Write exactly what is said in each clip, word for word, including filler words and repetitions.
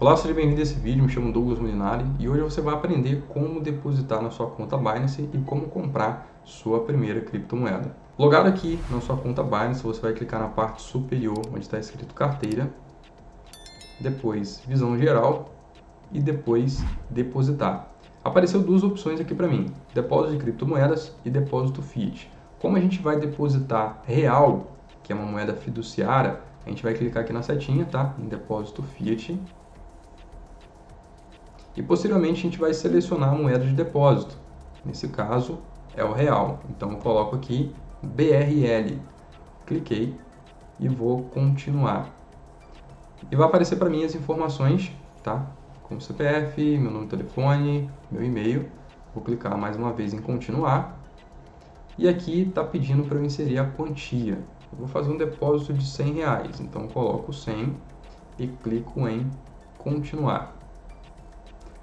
Olá, seja bem-vindo a esse vídeo, me chamo Douglas Mulinári e hoje você vai aprender como depositar na sua conta Binance e como comprar sua primeira criptomoeda. Logado aqui na sua conta Binance, você vai clicar na parte superior onde está escrito carteira, depois visão geral e depois depositar. Apareceu duas opções aqui para mim, depósito de criptomoedas e depósito fiat. Como a gente vai depositar real, que é uma moeda fiduciária, a gente vai clicar aqui na setinha, tá? Em depósito fiat. E posteriormente a gente vai selecionar a moeda de depósito, nesse caso é o real, então eu coloco aqui B R L, cliquei e vou continuar. E vai aparecer para mim as informações, tá? Como C P F, meu nome de telefone, meu e-mail, vou clicar mais uma vez em continuar. E aqui está pedindo para eu inserir a quantia, eu vou fazer um depósito de cem reais, então eu coloco cem e clico em continuar.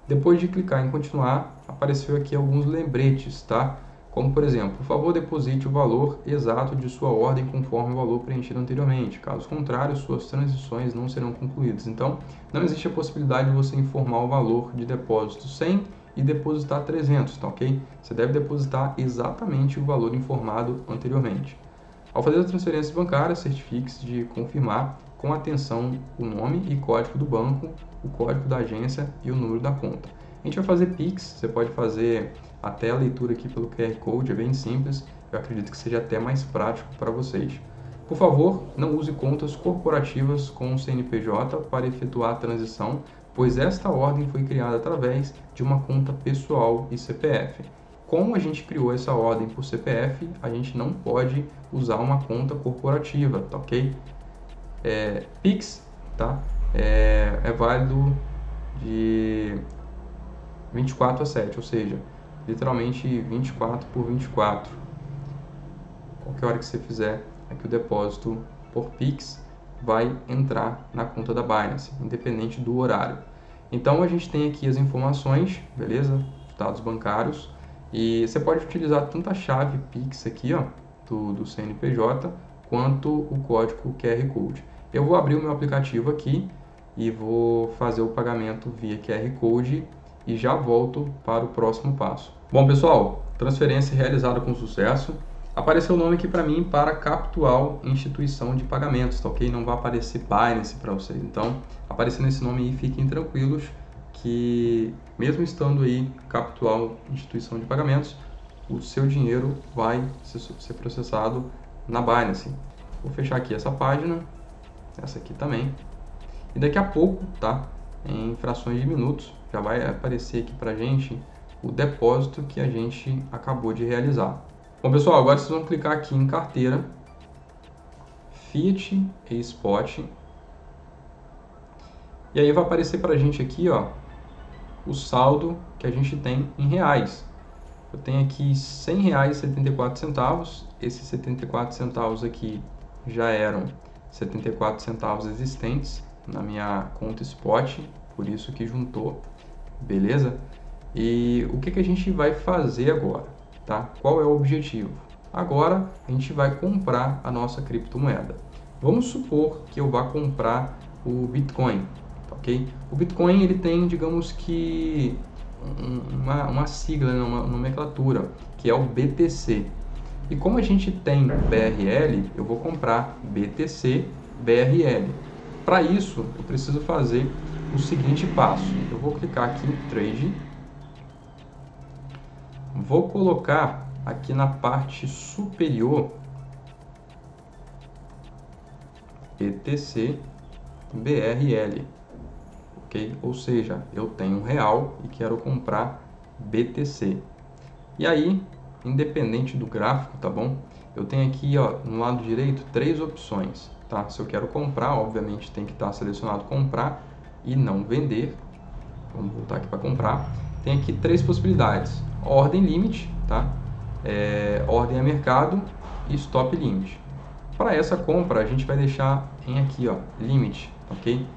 Depois de clicar em continuar, apareceu aqui alguns lembretes, tá? Como por exemplo, por favor deposite o valor exato de sua ordem conforme o valor preenchido anteriormente. Caso contrário, suas transições não serão concluídas. Então, não existe a possibilidade de você informar o valor de depósito cem e depositar trezentos, tá ok? Você deve depositar exatamente o valor informado anteriormente. Ao fazer a transferência bancária, certifique-se de confirmar com atenção o nome e código do banco, o código da agência e o número da conta. A gente vai fazer Pix, você pode fazer até a leitura aqui pelo Q R Code, é bem simples, eu acredito que seja até mais prático para vocês. Por favor, não use contas corporativas com o C N P J para efetuar a transição, pois esta ordem foi criada através de uma conta pessoal e C P F. Como a gente criou essa ordem por C P F, a gente não pode usar uma conta corporativa, tá ok? É, Pix, tá? É, é válido de vinte e quatro a sete, ou seja, literalmente vinte e quatro por vinte e quatro. Qualquer hora que você fizer aqui o depósito por Pix, vai entrar na conta da Binance, independente do horário. Então a gente tem aqui as informações, beleza? Os dados bancários. E você pode utilizar tanto a chave Pix aqui, ó, do, do C N P J, quanto o código Q R Code. Eu vou abrir o meu aplicativo aqui e vou fazer o pagamento via Q R Code e já volto para o próximo passo. Bom pessoal, transferência realizada com sucesso. Apareceu o nome aqui para mim para Captual Instituição de Pagamentos, tá ok? Não vai aparecer Binance para vocês, então aparecendo esse nome aí fiquem tranquilos que mesmo estando aí Captual Instituição de Pagamentos, o seu dinheiro vai ser processado na Binance. Vou fechar aqui essa página, essa aqui também, e daqui a pouco, tá, em frações de minutos já vai aparecer aqui pra gente o depósito que a gente acabou de realizar. Bom pessoal, agora vocês vão clicar aqui em carteira, Fiat e Spot, e aí vai aparecer pra gente aqui, ó, o saldo que a gente tem em reais. Eu tenho aqui cem reais e setenta e quatro centavos, esses setenta e quatro centavos aqui já eram setenta e quatro centavos existentes na minha conta Spot, por isso que juntou, beleza? E o que, que a gente vai fazer agora, tá? Qual é o objetivo? Agora a gente vai comprar a nossa criptomoeda. Vamos supor que eu vá comprar o Bitcoin, ok? O Bitcoin ele tem, digamos que... Uma, uma sigla, uma nomenclatura, que é o B T C. E como a gente tem B R L, eu vou comprar B T C B R L. Para isso, eu preciso fazer o seguinte passo. Eu vou clicar aqui em Trade. Vou colocar aqui na parte superior B T C B R L. Okay? Ou seja, eu tenho um real e quero comprar B T C. E aí, independente do gráfico, tá bom? Eu tenho aqui, ó, no lado direito, três opções, tá? Se eu quero comprar, obviamente tem que estar selecionado comprar e não vender. Vamos voltar aqui para comprar. Tem aqui três possibilidades: ordem limite, tá? É, ordem a mercado e stop limit. Para essa compra, a gente vai deixar em aqui, ó, limite, ok?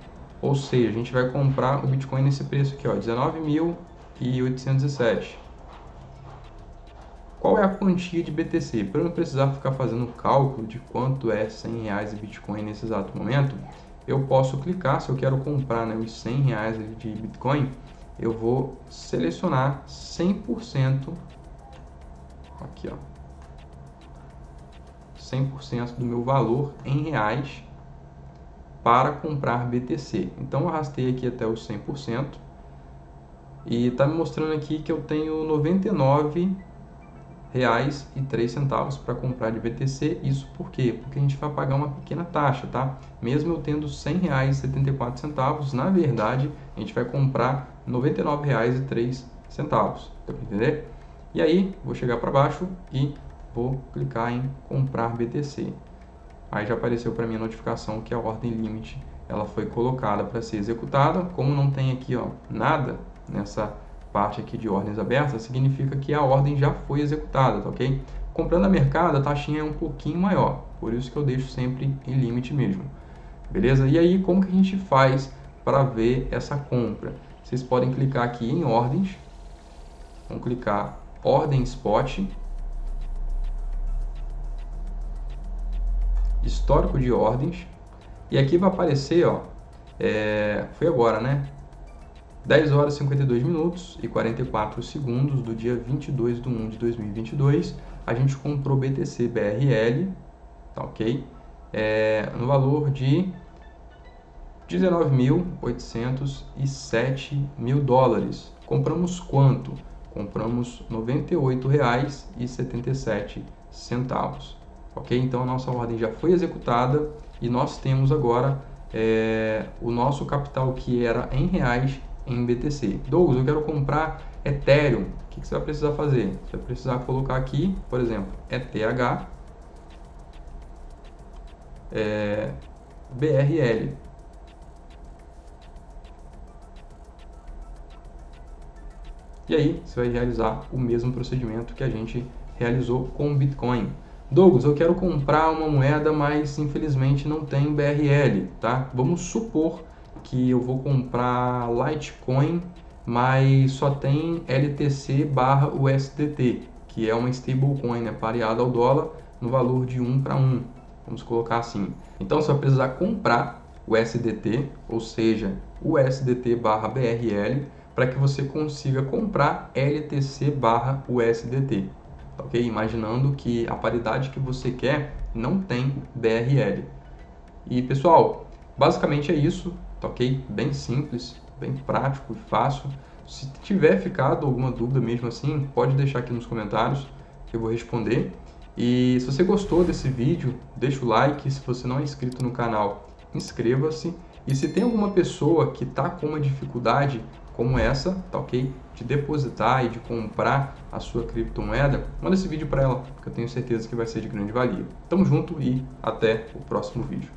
Ou seja, a gente vai comprar o Bitcoin nesse preço aqui, ó, dezenove mil oitocentos e sete. Qual é a quantia de B T C? Para eu não precisar ficar fazendo o cálculo de quanto é cem reais de Bitcoin nesse exato momento, eu posso clicar. Se eu quero comprar, né, os cem reais de Bitcoin, eu vou selecionar cem por cento aqui, ó, cem por cento do meu valor em reais para comprar B T C. Então eu arrastei aqui até os cem por cento e está me mostrando aqui que eu tenho noventa e nove reais e três centavos para comprar de B T C. Isso por quê? Porque a gente vai pagar uma pequena taxa, tá? Mesmo eu tendo cem reais e setenta e quatro centavos, na verdade a gente vai comprar noventa e nove reais e três centavos, deu para entender? E aí vou chegar para baixo e vou clicar em comprar B T C. Aí já apareceu para mim a notificação que a ordem limite ela foi colocada para ser executada. Como não tem aqui, ó, nada nessa parte aqui de ordens abertas, significa que a ordem já foi executada, tá ok? Comprando a mercado, a taxinha é um pouquinho maior, por isso que eu deixo sempre em limite mesmo, beleza? E aí, como que a gente faz para ver essa compra? Vocês podem clicar aqui em ordens, vão clicar ordem spot, histórico de ordens, e aqui vai aparecer, ó, é, foi agora, né? dez horas, cinquenta e dois minutos e quarenta e quatro segundos do dia vinte e dois de um de dois mil e vinte e dois, a gente comprou B T C B R L, tá ok? É, no valor de dezenove milhões oitocentos e sete mil dólares. Compramos quanto? Compramos noventa e oito reais e setenta e sete centavos, ok? Então a nossa ordem já foi executada e nós temos agora é, o nosso capital que era em reais em B T C. Douglas, eu quero comprar Ethereum. O que você vai precisar fazer? Você vai precisar colocar aqui, por exemplo, E T H é, B R L. E aí você vai realizar o mesmo procedimento que a gente realizou com o Bitcoin. Douglas, eu quero comprar uma moeda, mas infelizmente não tem B R L, tá? Vamos supor que eu vou comprar Litecoin, mas só tem L T C barra U S D T, que é uma stablecoin, né, pareada ao dólar no valor de um para um, vamos colocar assim. Então você vai precisar comprar o U S D T, ou seja, o U S D T barra B R L, para que você consiga comprar L T C barra U S D T, ok? Imaginando que a paridade que você quer não tem B R L. E pessoal, basicamente é isso. Tá ok? Bem simples, bem prático e fácil. Se tiver ficado alguma dúvida mesmo assim, pode deixar aqui nos comentários que eu vou responder. E se você gostou desse vídeo, deixa o like. Se você não é inscrito no canal, inscreva-se. E se tem alguma pessoa que está com uma dificuldade como essa, tá ok? De depositar e de comprar a sua criptomoeda, manda esse vídeo para ela, que eu tenho certeza que vai ser de grande valia. Tamo junto e até o próximo vídeo.